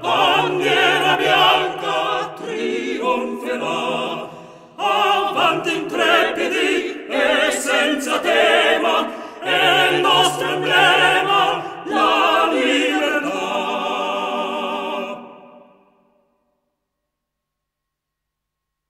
Bandiera bianca trionferà, avanti.